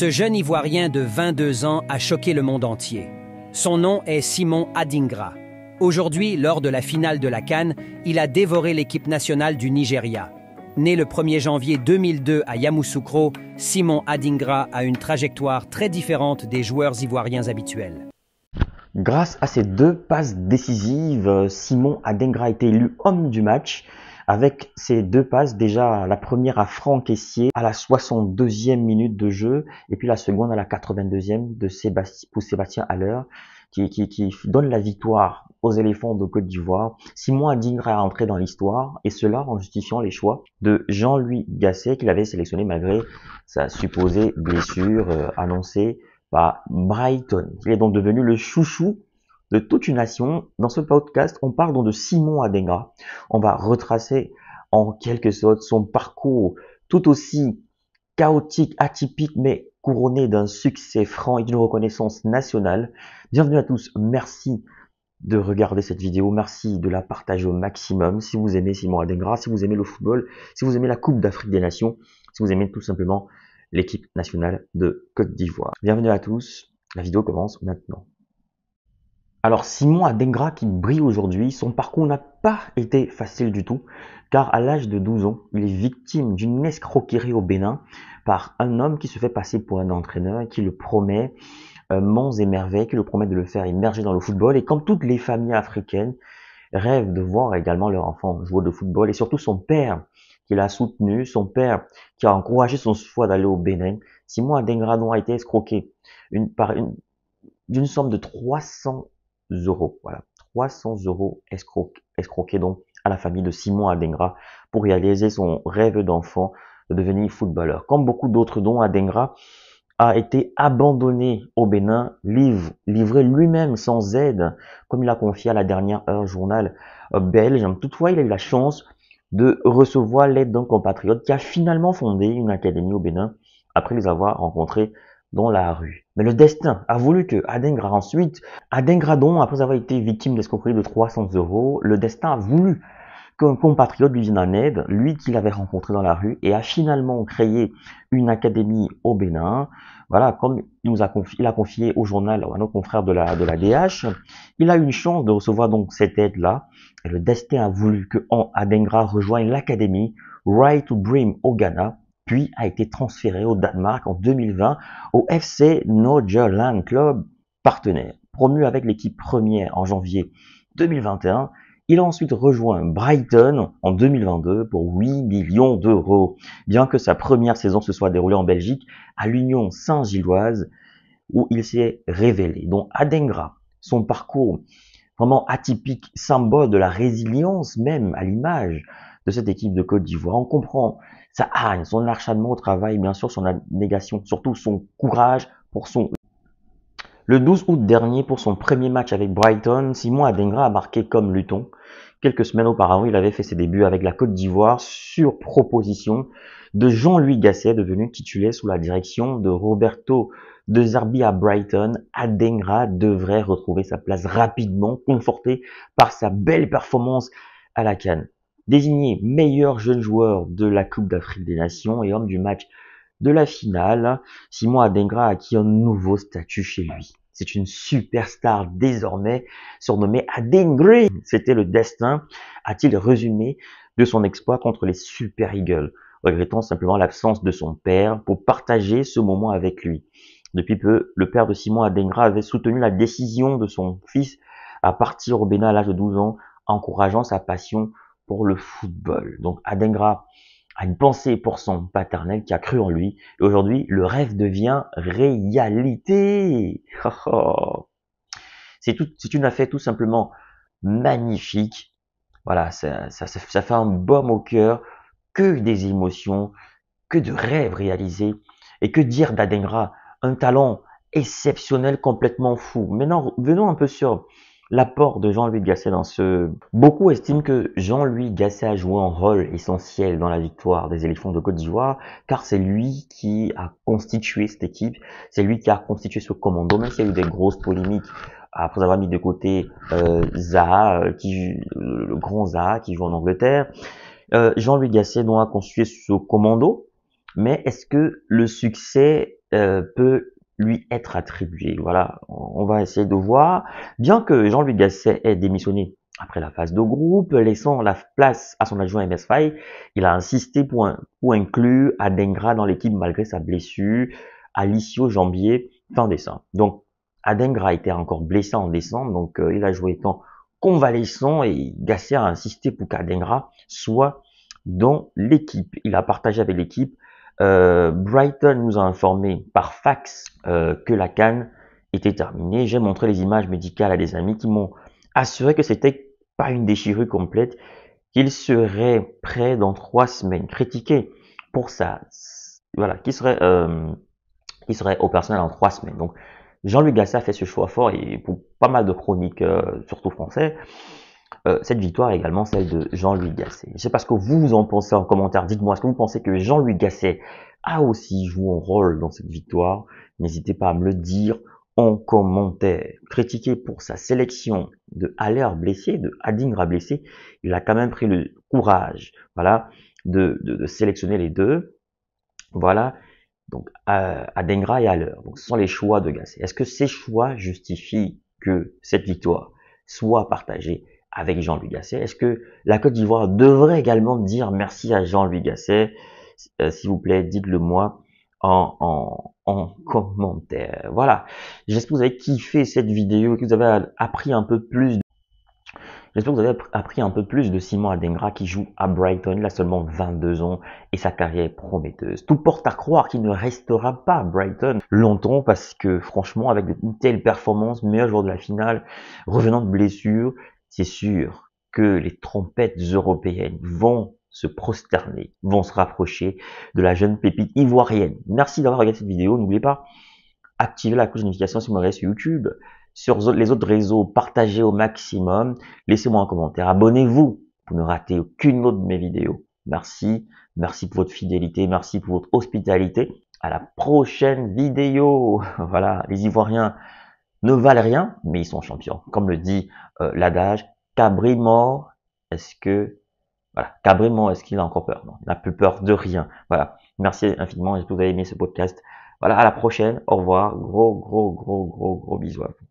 Ce jeune Ivoirien de 22 ans a choqué le monde entier. Son nom est Simon Adingra. Aujourd'hui, lors de la finale de la CAN, il a dévoré l'équipe nationale du Nigeria. Né le 1er janvier 2002 à Yamoussoukro, Simon Adingra a une trajectoire très différente des joueurs ivoiriens habituels. Grâce à ces deux passes décisives, Simon Adingra a été élu homme du match. Avec ces deux passes, déjà la première à Franck Essier à la 62e minute de jeu et puis la seconde à la 82e de Sébastien Haller qui donne la victoire aux éléphants de Côte d'Ivoire. Simon Adingra a entré dans l'histoire et cela en justifiant les choix de Jean-Louis Gasset qu'il avait sélectionné malgré sa supposée blessure annoncée par Brighton. Il est donc devenu le chouchou de toute une nation. Dans ce podcast, on parle donc de Simon Adingra. On va retracer en quelque sorte son parcours tout aussi chaotique, atypique, mais couronné d'un succès franc et d'une reconnaissance nationale. Bienvenue à tous, merci de regarder cette vidéo, merci de la partager au maximum. Si vous aimez Simon Adingra, si vous aimez le football, si vous aimez la Coupe d'Afrique des Nations, si vous aimez tout simplement l'équipe nationale de Côte d'Ivoire. Bienvenue à tous, la vidéo commence maintenant. Alors Simon Adingra qui brille aujourd'hui, son parcours n'a pas été facile du tout, car à l'âge de 12 ans, il est victime d'une escroquerie au Bénin par un homme qui se fait passer pour un entraîneur et qui le promet monts et merveilles, qui le promet de le faire immerger dans le football. Et comme toutes les familles africaines rêvent de voir également leur enfant jouer au football, et surtout son père qui l'a soutenu, son père qui a encouragé son choix d'aller au Bénin, Simon Adingra a été escroqué d'une somme de 300 €, voilà, 300 € escroqués donc à la famille de Simon Adingra pour réaliser son rêve d'enfant de devenir footballeur. Comme beaucoup d'autres dont Adingra a été abandonné au Bénin, livré lui-même sans aide, comme il a confié à la dernière heure journal belge. Toutefois, il a eu la chance de recevoir l'aide d'un compatriote qui a finalement fondé une académie au Bénin après les avoir rencontrés dans la rue. Mais le destin a voulu que Adingra, après avoir été victime d'escroquerie de 300 €, le destin a voulu qu'un compatriote lui vienne en aide, lui qu'il avait rencontré dans la rue, et a finalement créé une académie au Bénin. Voilà, comme il a confié au journal, à nos confrères de la DH, il a eu une chance de recevoir donc cette aide-là, et le destin a voulu que Adingra rejoigne l'académie Right to Dream au Ghana, puis a été transféré au Danemark en 2020 au FC Nordsjælland, club partenaire. Promu avec l'équipe première en janvier 2021, il a ensuite rejoint Brighton en 2022 pour 8 millions €. Bien que sa première saison se soit déroulée en Belgique, à l'Union Saint-Gilloise, où il s'est révélé. Donc Adingra, son parcours vraiment atypique, symbole de la résilience même à l'image de cette équipe de Côte d'Ivoire. On comprend sa hargne, son acharnement au travail, bien sûr son abnégation, surtout son courage pour son... Le 12 août dernier, pour son premier match avec Brighton, Simon Adingra a marqué comme Luton. Quelques semaines auparavant, il avait fait ses débuts avec la Côte d'Ivoire sur proposition de Jean-Louis Gasset, devenu titulaire sous la direction de Roberto de Zerbi à Brighton. Adingra devrait retrouver sa place rapidement, conforté par sa belle performance à la CAN. Désigné meilleur jeune joueur de la Coupe d'Afrique des Nations et homme du match de la finale, Simon Adingra a acquis un nouveau statut chez lui. C'est une superstar désormais surnommée Adingra. C'était le destin, a-t-il résumé, de son exploit contre les Super Eagles, regrettant simplement l'absence de son père pour partager ce moment avec lui. Depuis peu, le père de Simon Adingra avait soutenu la décision de son fils à partir au Bénin à l'âge de 12 ans, encourageant sa passion pour le football. Donc Adingra a une pensée pour son paternel qui a cru en lui. Et aujourd'hui, le rêve devient réalité. C'est une affaire tout simplement magnifique. Voilà, ça fait un baume au cœur. Que des émotions, que de rêves réalisés. Et que dire d'Adingra, un talent exceptionnel, complètement fou. Maintenant, venons un peu sur l'apport de Jean-Louis Gasset dans ce... Beaucoup estiment que Jean-Louis Gasset a joué un rôle essentiel dans la victoire des éléphants de Côte d'Ivoire, car c'est lui qui a constitué cette équipe, c'est lui qui a constitué ce commando, même s'il y a eu des grosses polémiques après avoir mis de côté Zaha, le grand Zaha qui joue en Angleterre. Jean-Louis Gasset a constitué ce commando, mais est-ce que le succès peut lui être attribué. Voilà, on va essayer de voir. Bien que Jean-Louis Gasset ait démissionné après la phase de groupe, laissant la place à son adjoint MSFI, il a insisté pour inclure Adingra dans l'équipe malgré sa blessure à l'ischio-jambier fin décembre. Donc, Adingra était encore blessé en décembre, donc il a joué étant convalescent et Gasset a insisté pour qu'Adingra soit dans l'équipe. Il a partagé avec l'équipe. Brighton nous a informé par fax que la CAN était terminée. J'ai montré les images médicales à des amis qui m'ont assuré que c'était pas une déchirure complète, qu'il serait prêt dans 3 semaines. Critiqué pour ça, voilà, qu'il serait opérationnel en 3 semaines. Donc Jean-Louis Gasset a fait ce choix fort et pour pas mal de chroniques, surtout français. Cette victoire est également celle de Jean-Louis Gasset. Je ne sais pas ce que vous en pensez en commentaire. Dites-moi, est-ce que vous pensez que Jean-Louis Gasset a aussi joué un rôle dans cette victoire? N'hésitez pas à me le dire en commentaire. Critiqué pour sa sélection de Haller blessé, de Adingra blessé, il a quand même pris le courage, voilà, de sélectionner les deux. Voilà, donc Adingra et Haller. Donc, ce sont les choix de Gasset. Est-ce que ces choix justifient que cette victoire soit partagée avec Jean-Louis Gasset? Est-ce que la Côte d'Ivoire devrait également dire merci à Jean-Louis Gasset? S'il vous plaît, dites-le moi en commentaire. Voilà, j'espère que vous avez kiffé cette vidéo et que vous avez appris un peu plus de... J'espère que vous avez appris un peu plus de Simon Adingra qui joue à Brighton. Il a seulement 22 ans et sa carrière est prometteuse. Tout porte à croire qu'il ne restera pas à Brighton longtemps parce que franchement, avec une telle performance, meilleur joueur de la finale, revenant de blessure, c'est sûr que les trompettes européennes vont se prosterner, vont se rapprocher de la jeune pépite ivoirienne. Merci d'avoir regardé cette vidéo. N'oubliez pas, activer la cloche de notification si vous me regardez sur YouTube, sur les autres réseaux, partagez au maximum. Laissez-moi un commentaire, abonnez-vous pour ne rater aucune autre de mes vidéos. Merci, merci pour votre fidélité, merci pour votre hospitalité. À la prochaine vidéo. Voilà, les Ivoiriens ne valent rien, mais ils sont champions. Comme le dit l'adage, Cabri mort, est-ce que... Voilà, Cabri mort, est-ce qu'il a encore peur? Non, il n'a plus peur de rien. Voilà, merci infiniment, j'espère que vous avez aimé ce podcast. Voilà, à la prochaine, au revoir, gros bisous à vous.